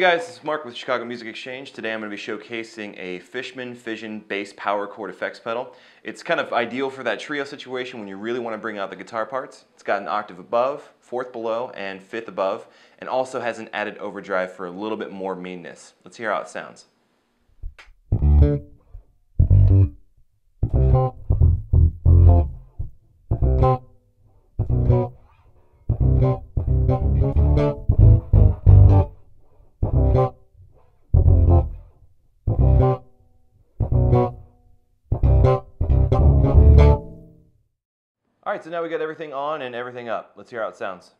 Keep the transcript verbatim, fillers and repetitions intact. guys, this is Mark with Chicago Music Exchange. Today I'm going to be showcasing a Fishman Fission Bass power chord effects pedal. It's kind of ideal for that trio situation when you really want to bring out the guitar parts. It's got an octave above, fourth below, and fifth above, and also has an added overdrive for a little bit more meanness. Let's hear how it sounds. Alright, so now we got everything on and everything up. Let's hear how it sounds.